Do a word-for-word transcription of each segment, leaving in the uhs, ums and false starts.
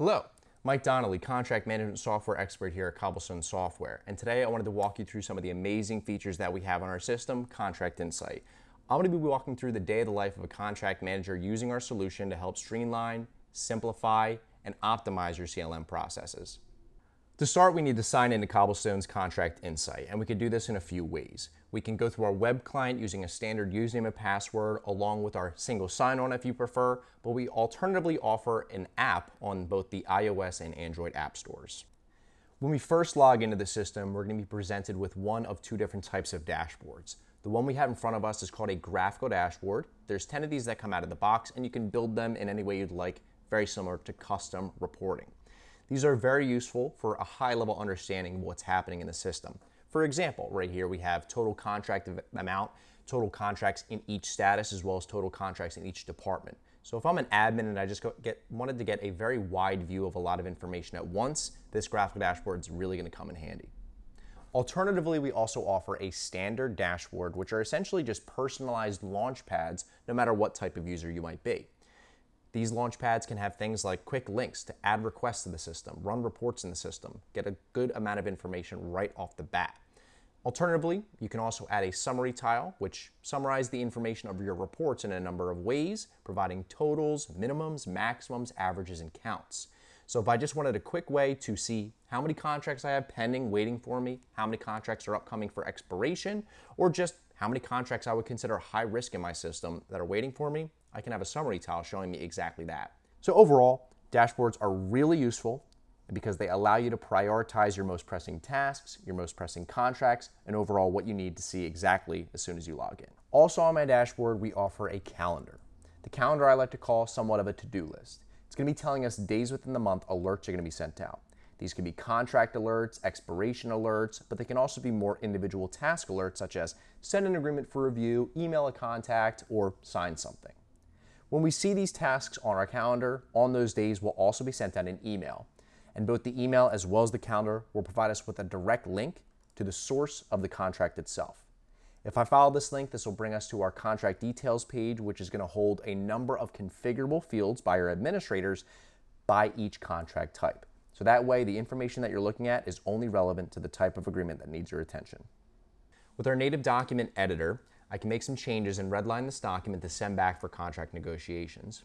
Hello, Mike Donnelly, contract management software expert here at CobbleStone Software, and today I wanted to walk you through some of the amazing features that we have on our system, Contract Insight. I'm going to be walking through the day of the life of a contract manager using our solution to help streamline, simplify, and optimize your C L M processes. To start, we need to sign into CobbleStone's Contract Insight, and we can do this in a few ways. We can go through our web client using a standard username and password along with our single sign-on if you prefer, but we alternatively offer an app on both the iOS and Android app stores. When we first log into the system, we're going to be presented with one of two different types of dashboards. The one we have in front of us is called a graphical dashboard. There's ten of these that come out of the box, and you can build them in any way you'd like, very similar to custom reporting. These are very useful for a high-level understanding of what's happening in the system. For example, right here we have total contract amount, total contracts in each status, as well as total contracts in each department. So if I'm an admin and I just go get, wanted to get a very wide view of a lot of information at once, this graphical dashboard is really going to come in handy. Alternatively, we also offer a standard dashboard, which are essentially just personalized launch pads, no matter what type of user you might be. These launch pads can have things like quick links to add requests to the system, run reports in the system, get a good amount of information right off the bat. Alternatively, you can also add a summary tile, which summarizes the information of your reports in a number of ways, providing totals, minimums, maximums, averages, and counts. So if I just wanted a quick way to see how many contracts I have pending waiting for me, how many contracts are upcoming for expiration, or just how many contracts I would consider high risk in my system that are waiting for me, I can have a summary tile showing me exactly that. So overall, dashboards are really useful because they allow you to prioritize your most pressing tasks, your most pressing contracts, and overall what you need to see exactly as soon as you log in. Also on my dashboard, we offer a calendar. The calendar I like to call somewhat of a to-do list. It's going to be telling us days within the month alerts are going to be sent out. These could be contract alerts, expiration alerts, but they can also be more individual task alerts such as send an agreement for review, email a contact, or sign something. When we see these tasks on our calendar, on those days will also be sent out an email. And both the email as well as the calendar will provide us with a direct link to the source of the contract itself. If I follow this link, this will bring us to our contract details page, which is going to hold a number of configurable fields by your administrators by each contract type. So that way, the information that you're looking at is only relevant to the type of agreement that needs your attention. With our native document editor, I can make some changes and redline this document to send back for contract negotiations.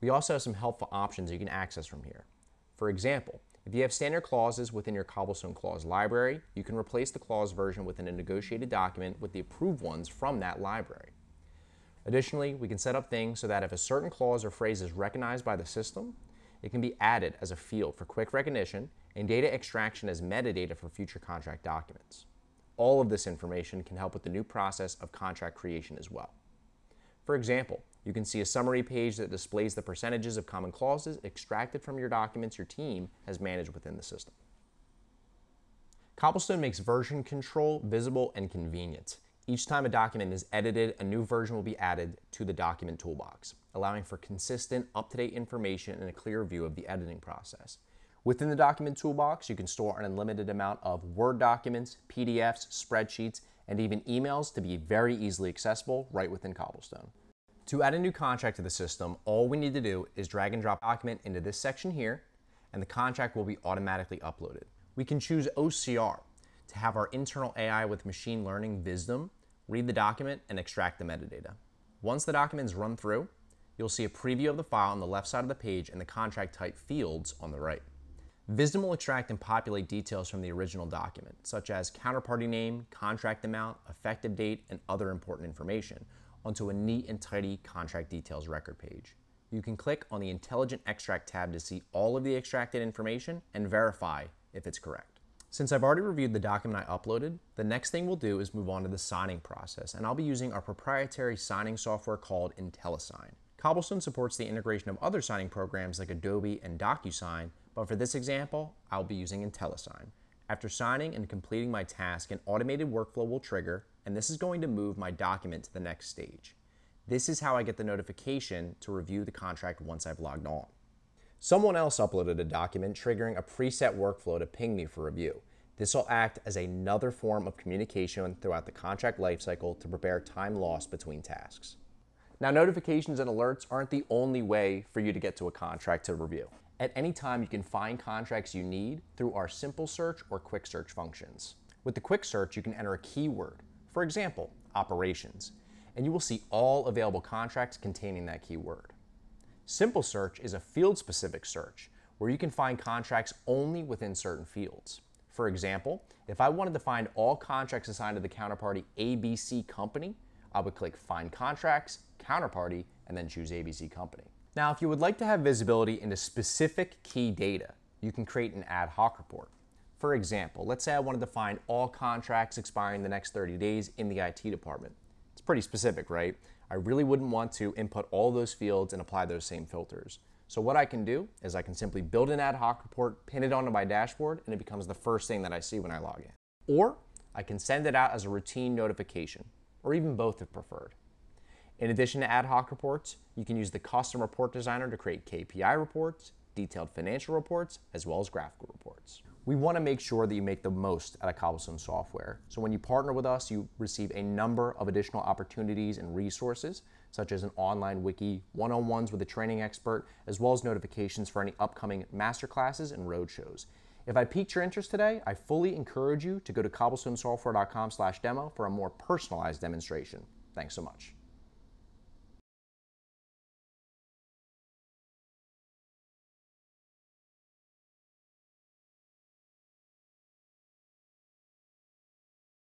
We also have some helpful options you can access from here. For example, if you have standard clauses within your CobbleStone clause library, you can replace the clause version within a negotiated document with the approved ones from that library. Additionally, we can set up things so that if a certain clause or phrase is recognized by the system, it can be added as a field for quick recognition and data extraction as metadata for future contract documents. All of this information can help with the new process of contract creation as well. For example, you can see a summary page that displays the percentages of common clauses extracted from your documents your team has managed within the system. CobbleStone makes version control visible and convenient. Each time a document is edited, a new version will be added to the document toolbox, allowing for consistent, up-to-date information and a clear view of the editing process. Within the document toolbox, you can store an unlimited amount of Word documents, P D Fs, spreadsheets, and even emails to be very easily accessible right within CobbleStone. To add a new contract to the system, all we need to do is drag and drop document into this section here, and the contract will be automatically uploaded. We can choose O C R to have our internal A I with machine learning, Vizdom, read the document and extract the metadata. Once the document is run through, you'll see a preview of the file on the left side of the page and the contract type fields on the right. Vizdom will extract and populate details from the original document, such as counterparty name, contract amount, effective date, and other important information, onto a neat and tidy contract details record page. You can click on the Intelligent Extract tab to see all of the extracted information and verify if it's correct. Since I've already reviewed the document I uploaded, the next thing we'll do is move on to the signing process, and I'll be using our proprietary signing software called IntelliSign. CobbleStone supports the integration of other signing programs like Adobe and DocuSign, but for this example, I'll be using IntelliSign. After signing and completing my task, an automated workflow will trigger, and this is going to move my document to the next stage. This is how I get the notification to review the contract once I've logged on. Someone else uploaded a document triggering a preset workflow to ping me for review. This will act as another form of communication throughout the contract lifecycle to prepare time lost between tasks. Now, notifications and alerts aren't the only way for you to get to a contract to review. At any time, you can find contracts you need through our simple search or quick search functions. With the quick search, you can enter a keyword, for example, operations, and you will see all available contracts containing that keyword. Simple search is a field-specific search where you can find contracts only within certain fields. For example, if I wanted to find all contracts assigned to the counterparty A B C Company, I would click Find Contracts, Counterparty, and then choose A B C Company. Now, if you would like to have visibility into specific key data, you can create an ad hoc report. For example, let's say I wanted to find all contracts expiring the next thirty days in the I T department. It's pretty specific, right? I really wouldn't want to input all those fields and apply those same filters. So what I can do is I can simply build an ad hoc report, pin it onto my dashboard, and it becomes the first thing that I see when I log in. Or I can send it out as a routine notification, or even both if preferred. In addition to ad hoc reports, you can use the custom report designer to create K P I reports, detailed financial reports, as well as graphical reports. We want to make sure that you make the most out of CobbleStone software. So when you partner with us, you receive a number of additional opportunities and resources, such as an online wiki, one-on-ones with a training expert, as well as notifications for any upcoming masterclasses and roadshows. If I piqued your interest today, I fully encourage you to go to cobblestonesoftware dot com slash demo for a more personalized demonstration. Thanks so much.